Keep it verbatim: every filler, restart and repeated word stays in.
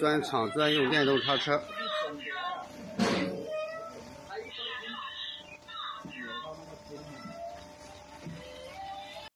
砖厂专用电动叉车。